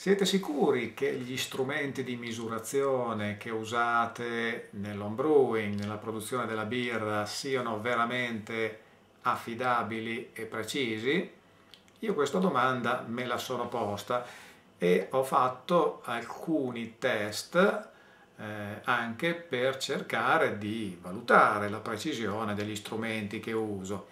Siete sicuri che gli strumenti di misurazione che usate nell'homebrewing, nella produzione della birra, siano veramente affidabili e precisi? Io questa domanda me la sono posta e ho fatto alcuni test anche per cercare di valutare la precisione degli strumenti che uso.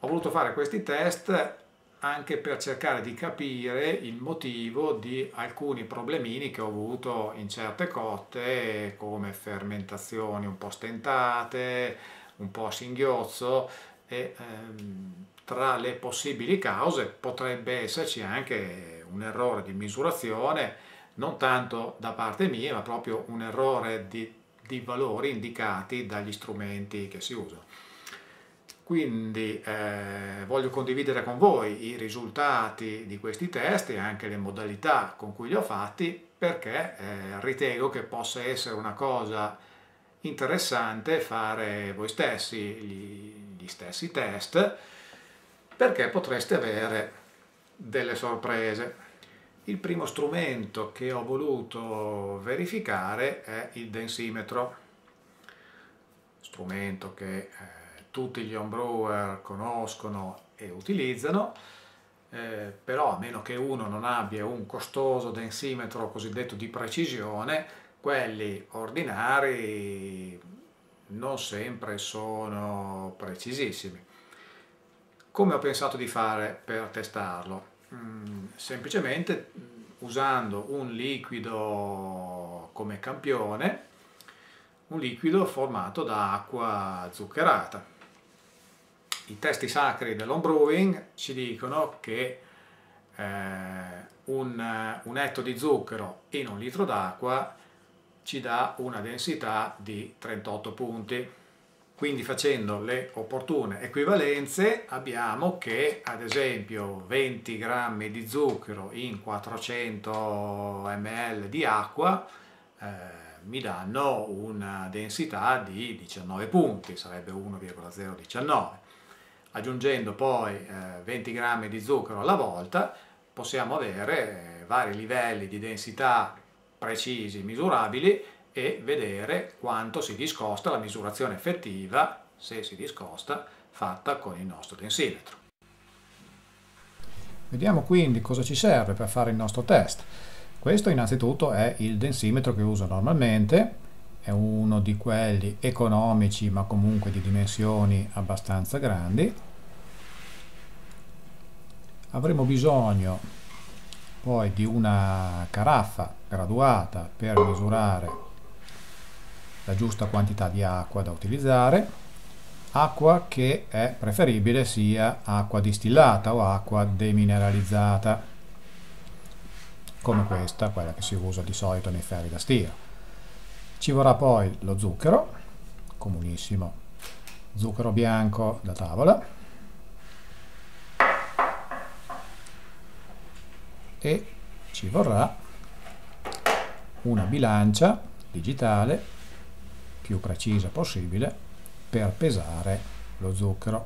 Ho voluto fare questi test anche per cercare di capire il motivo di alcuni problemini che ho avuto in certe cotte, come fermentazioni un po' stentate, un po' a singhiozzo, e tra le possibili cause potrebbe esserci anche un errore di misurazione, non tanto da parte mia, ma proprio un errore di valori indicati dagli strumenti che si usano. Quindi voglio condividere con voi i risultati di questi test e anche le modalità con cui li ho fatti, perché ritengo che possa essere una cosa interessante fare voi stessi gli stessi test, perché potreste avere delle sorprese. Il primo strumento che ho voluto verificare è il densimetro, strumento che tutti gli homebrewer conoscono e utilizzano, però a meno che uno non abbia un costoso densimetro cosiddetto di precisione, quelli ordinari non sempre sono precisissimi. Come ho pensato di fare per testarlo? Semplicemente usando un liquido come campione, un liquido formato da acqua zuccherata. I testi sacri dell'homebrewing ci dicono che un etto di zucchero in un litro d'acqua ci dà una densità di 38 punti. Quindi, facendo le opportune equivalenze, abbiamo che ad esempio 20 grammi di zucchero in 400 ml di acqua mi danno una densità di 19 punti, sarebbe 1,019. Aggiungendo poi 20 grammi di zucchero alla volta possiamo avere vari livelli di densità precisi, misurabili, e vedere quanto si discosta la misurazione effettiva, se si discosta, fatta con il nostro densimetro. Vediamo quindi cosa ci serve per fare il nostro test. Questo innanzitutto è il densimetro che uso normalmente, è uno di quelli economici ma comunque di dimensioni abbastanza grandi. Avremo bisogno poi di una caraffa graduata per misurare la giusta quantità di acqua da utilizzare, acqua che è preferibile sia acqua distillata o acqua demineralizzata, come questa, quella che si usa di solito nei ferri da stiro. Ci vorrà poi lo zucchero, comunissimo zucchero bianco da tavola, e ci vorrà una bilancia digitale più precisa possibile per pesare lo zucchero,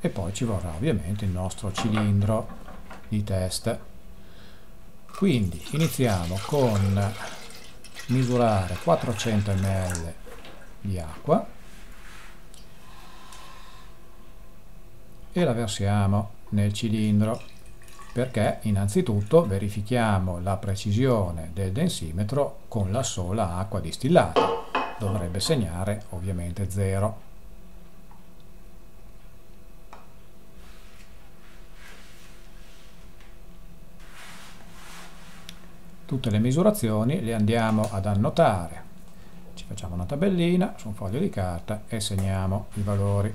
e poi ci vorrà ovviamente il nostro cilindro di test. Quindi iniziamo con misurare 400 ml di acqua e la versiamo nel cilindro, perché innanzitutto verifichiamo la precisione del densimetro con la sola acqua distillata. Dovrebbe segnare ovviamente 0. Tutte le misurazioni le andiamo ad annotare, ci facciamo una tabellina su un foglio di carta e segniamo i valori.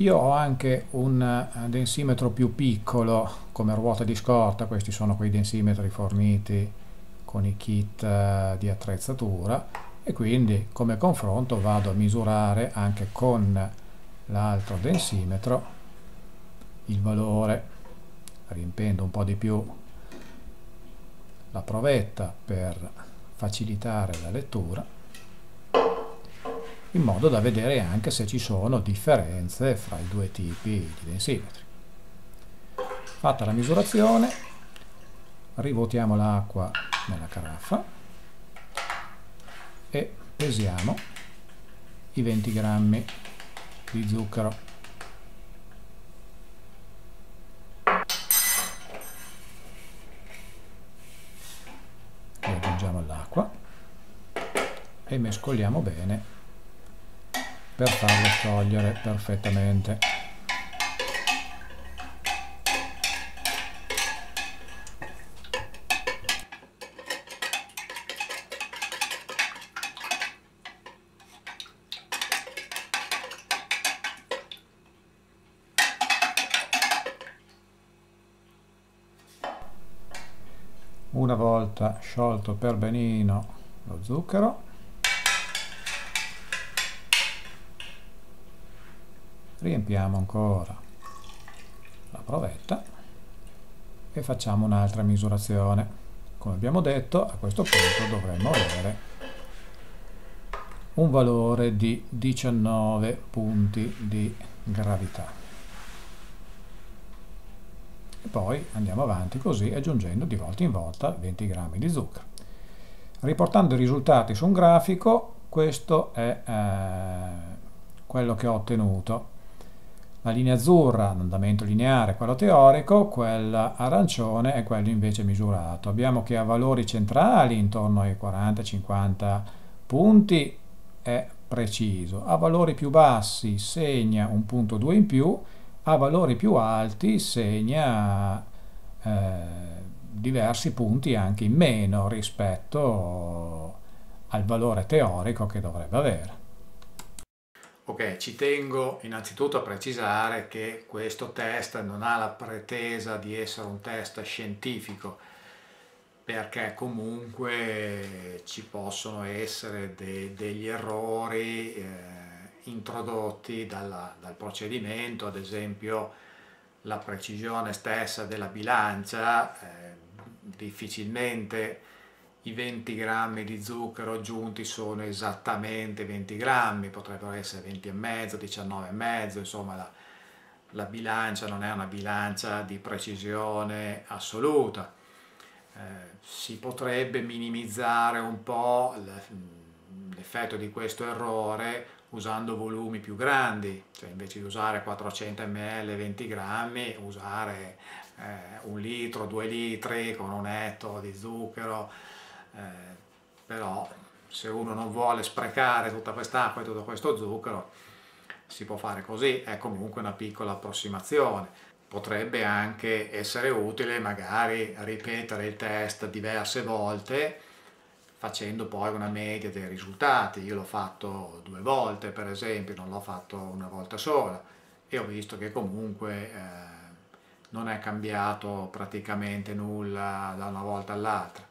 Io ho anche un densimetro più piccolo come ruota di scorta, questi sono quei densimetri forniti con i kit di attrezzatura, e quindi come confronto vado a misurare anche con l'altro densimetro il valore, riempendo un po' di più la provetta per facilitare la lettura, in modo da vedere anche se ci sono differenze fra i due tipi di densimetri. Fatta la misurazione, rivuotiamo l'acqua nella caraffa e pesiamo i 20 grammi di zucchero. Li aggiungiamo all'acqua e mescoliamo bene per farlo sciogliere perfettamente. Una volta sciolto per benino lo zucchero, riempiamo ancora la provetta e facciamo un'altra misurazione. Come abbiamo detto, a questo punto dovremmo avere un valore di 19 punti di gravità. E poi andiamo avanti così, aggiungendo di volta in volta 20 grammi di zucchero. Riportando i risultati su un grafico, questo è quello che ho ottenuto. La linea azzurra, l'andamento lineare, quello teorico, quella arancione è quello invece misurato. Abbiamo che a valori centrali intorno ai 40-50 punti è preciso, a valori più bassi segna 1,2 in più, a valori più alti segna diversi punti anche in meno rispetto al valore teorico che dovrebbe avere. Ok, ci tengo innanzitutto a precisare che questo test non ha la pretesa di essere un test scientifico, perché comunque ci possono essere degli errori introdotti dal procedimento. Ad esempio la precisione stessa della bilancia, difficilmente i 20 grammi di zucchero aggiunti sono esattamente 20 grammi, potrebbero essere 20,5, 19,5, insomma la bilancia non è una bilancia di precisione assoluta. Si potrebbe minimizzare un po' l'effetto di questo errore usando volumi più grandi, cioè invece di usare 400 ml 20 grammi, usare 1 litro, 2 litri con 1 etto di zucchero, però se uno non vuole sprecare tutta quest'acqua e tutto questo zucchero si può fare così, è comunque una piccola approssimazione. Potrebbe anche essere utile magari ripetere il test diverse volte, facendo poi una media dei risultati. Io l'ho fatto 2 volte per esempio, non l'ho fatto una volta sola, e ho visto che comunque non è cambiato praticamente nulla da una volta all'altra.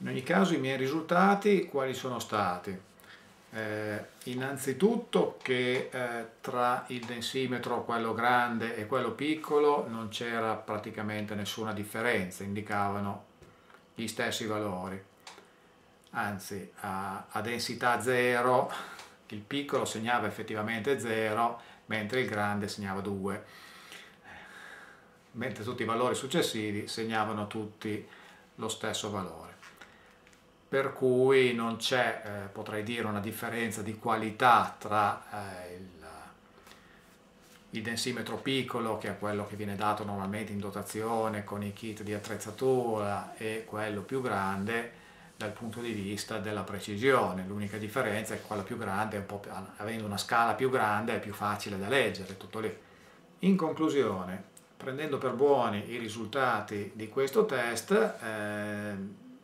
In ogni caso i miei risultati quali sono stati? Innanzitutto che tra il densimetro, quello grande e quello piccolo, non c'era praticamente nessuna differenza, indicavano gli stessi valori. Anzi, a densità 0 il piccolo segnava effettivamente 0, mentre il grande segnava 2, mentre tutti i valori successivi segnavano tutti lo stesso valore. Per cui non c'è, potrei dire, una differenza di qualità tra il densimetro piccolo, che è quello che viene dato normalmente in dotazione con i kit di attrezzatura, e quello più grande dal punto di vista della precisione. L'unica differenza è che quella più grande è un po' più, avendo una scala più grande, è più facile da leggere, tutto lì. In conclusione, prendendo per buoni i risultati di questo test,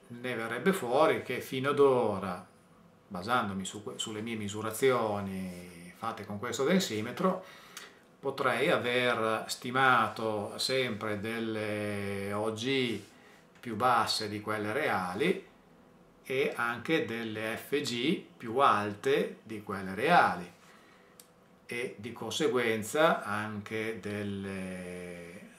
ne verrebbe fuori che fino ad ora, basandomi sulle mie misurazioni fatte con questo densimetro, potrei aver stimato sempre delle OG più basse di quelle reali e anche delle FG più alte di quelle reali, e di conseguenza anche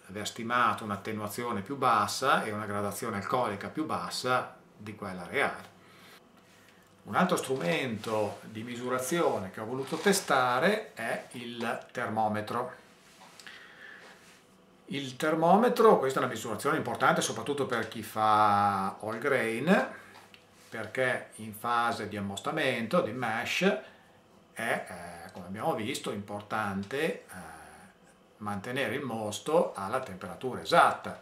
aver stimato un'attenuazione più bassa e una gradazione alcolica più bassa di quella reale. Un altro strumento di misurazione che ho voluto testare è il termometro. Il termometro, questa è una misurazione importante soprattutto per chi fa all grain, perché in fase di ammostamento, di mash, è, come abbiamo visto, importante mantenere il mosto alla temperatura esatta.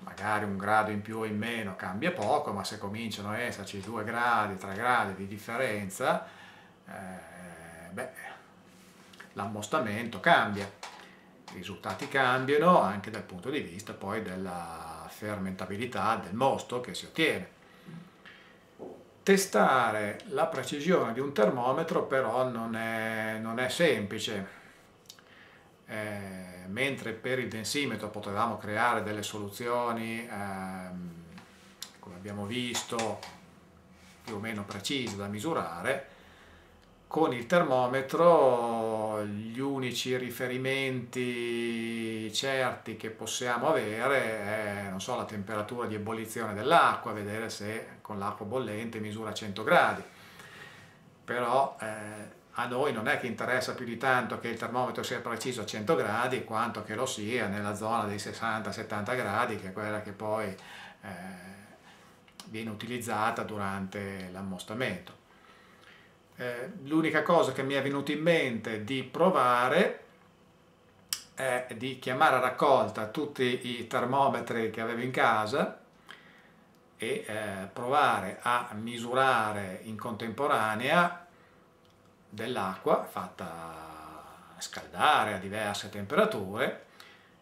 Magari un grado in più o in meno cambia poco, ma se cominciano a esserci 2 gradi, 3 gradi di differenza, l'ammostamento cambia. I risultati cambiano anche dal punto di vista poi della fermentabilità del mosto che si ottiene. Testare la precisione di un termometro però non è semplice. Mentre per il densimetro potevamo creare delle soluzioni, come abbiamo visto, più o meno precise da misurare, con il termometro gli unici riferimenti certi che possiamo avere è, non so, la temperatura di ebollizione dell'acqua, vedere se con l'acqua bollente misura 100 gradi. Però a noi non è che interessa più di tanto che il termometro sia preciso a 100 gradi, quanto che lo sia nella zona dei 60-70 gradi, che è quella che poi viene utilizzata durante l'ammostamento. L'unica cosa che mi è venuta in mente di provare è di chiamare a raccolta tutti i termometri che avevo in casa e provare a misurare in contemporanea dell'acqua fatta scaldare a diverse temperature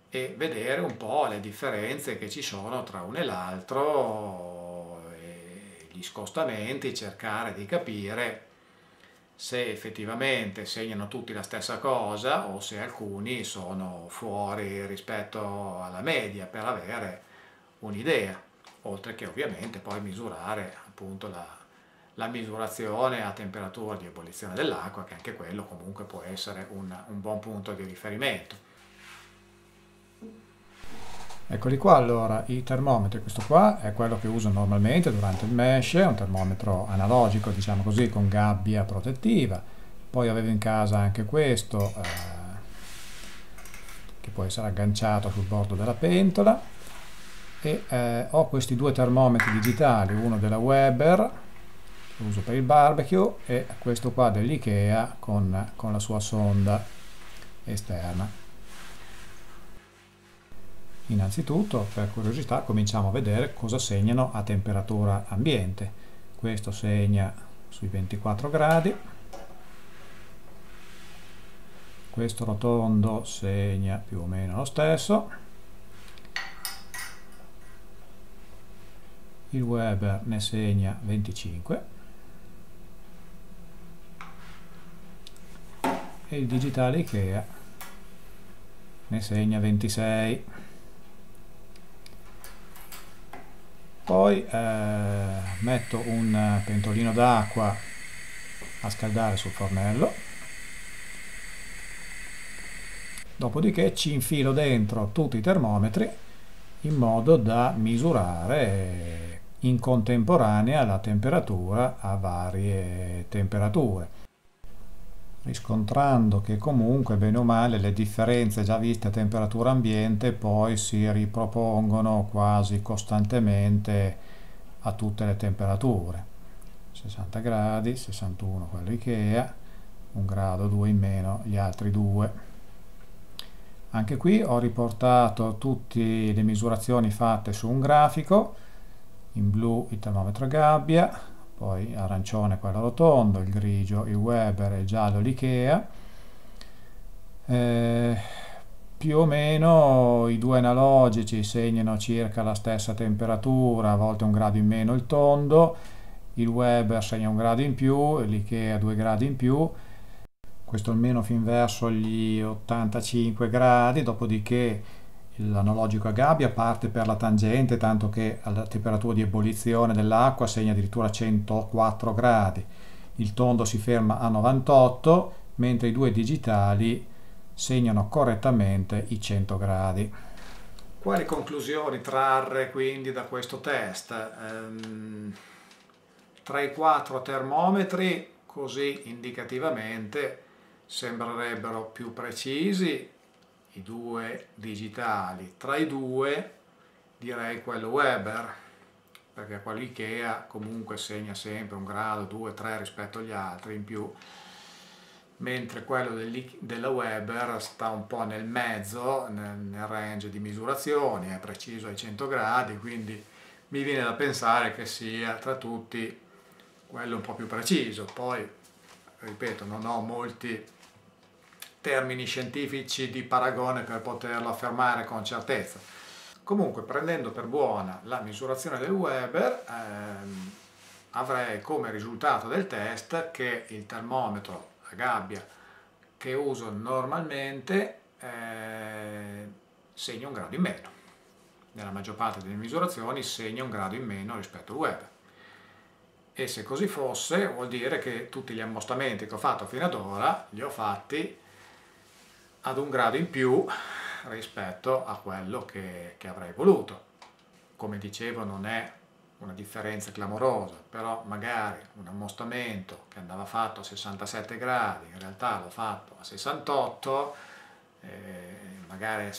e vedere un po' le differenze che ci sono tra uno e l'altro, gli scostamenti, cercare di capire se effettivamente segnano tutti la stessa cosa o se alcuni sono fuori rispetto alla media, per avere un'idea, oltre che ovviamente poi misurare appunto la misurazione a temperatura di ebollizione dell'acqua, che anche quello comunque può essere un buon punto di riferimento. Eccoli qua allora i termometri. Questo qua è quello che uso normalmente durante il mash, è un termometro analogico, diciamo così, con gabbia protettiva. Poi avevo in casa anche questo che può essere agganciato sul bordo della pentola, e ho questi 2 termometri digitali, uno della Weber che uso per il barbecue e questo qua dell'IKEA con la sua sonda esterna. Innanzitutto, per curiosità, cominciamo a vedere cosa segnano a temperatura ambiente. Questo segna sui 24 gradi, questo rotondo segna più o meno lo stesso, il Weber ne segna 25 e il digitale IKEA ne segna 26. Poi metto un pentolino d'acqua a scaldare sul fornello, dopodiché ci infilo dentro tutti i termometri in modo da misurare in contemporanea la temperatura a varie temperature, riscontrando che comunque bene o male le differenze già viste a temperatura ambiente poi si ripropongono quasi costantemente a tutte le temperature: 60 gradi, 61 quello IKEA, 1 grado, 2 in meno gli altri 2. Anche qui ho riportato tutte le misurazioni fatte su un grafico: in blu il termometro gabbia, poi arancione quello rotondo, il grigio il Weber e il giallo l'IKEA. Più o meno i 2 analogici segnano circa la stessa temperatura, a volte 1 grado in meno il tondo, il Weber segna 1 grado in più, l'IKEA 2 gradi in più, questo almeno fin verso gli 85 gradi, dopodiché l'analogico a gabbia parte per la tangente, tanto che alla temperatura di ebollizione dell'acqua segna addirittura 104 gradi. Il tondo si ferma a 98, mentre i 2 digitali segnano correttamente i 100 gradi. Quali conclusioni trarre quindi da questo test? Tra i 4 termometri, così indicativamente, sembrerebbero più precisi i due digitali, tra i due direi quello Weber, perché quello Ikea comunque segna sempre 1 grado, 2, 3 rispetto agli altri in più, mentre quello della Weber sta un po' nel mezzo, nel range di misurazioni, è preciso ai 100 gradi, quindi mi viene da pensare che sia tra tutti quello un po' più preciso. Poi, ripeto, non ho molti termini scientifici di paragone per poterlo affermare con certezza. Comunque, prendendo per buona la misurazione del Weber, avrei come risultato del test che il termometro a gabbia che uso normalmente segna 1 grado in meno. Nella maggior parte delle misurazioni segna 1 grado in meno rispetto al Weber. E se così fosse, vuol dire che tutti gli ammostamenti che ho fatto fino ad ora li ho fatti ad 1 grado in più rispetto a quello che avrei voluto. Come dicevo, non è una differenza clamorosa, però magari un ammostamento che andava fatto a 67 gradi, in realtà l'ho fatto a 68, magari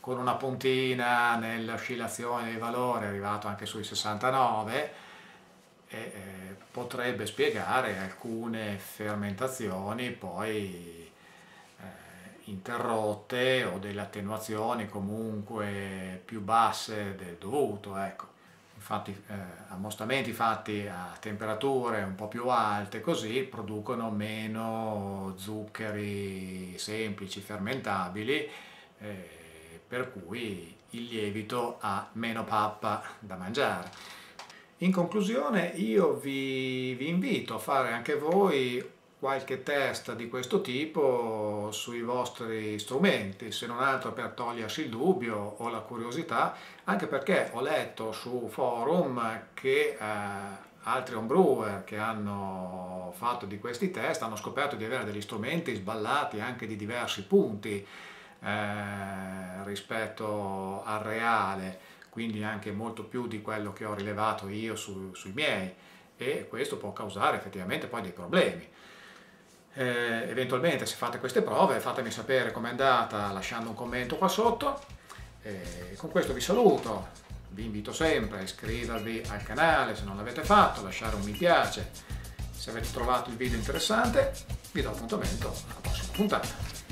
con una puntina nell'oscillazione dei valori è arrivato anche sui 69, e potrebbe spiegare alcune fermentazioni poi interrotte o delle attenuazioni comunque più basse del dovuto, ecco. Infatti ammostamenti fatti a temperature un po' più alte così producono meno zuccheri semplici fermentabili, per cui il lievito ha meno pappa da mangiare. In conclusione, io vi invito a fare anche voi qualche test di questo tipo sui vostri strumenti, se non altro per togliersi il dubbio o la curiosità, anche perché ho letto su forum che altri homebrewer che hanno fatto di questi test hanno scoperto di avere degli strumenti sballati anche di diversi punti rispetto al reale, quindi anche molto più di quello che ho rilevato io sui miei, e questo può causare effettivamente poi dei problemi. Eventualmente, se fate queste prove, fatemi sapere com'è andata lasciando un commento qua sotto. Con questo vi saluto, vi invito sempre a iscrivervi al canale se non l'avete fatto, lasciare un mi piace se avete trovato il video interessante. Vi do appuntamento alla prossima puntata.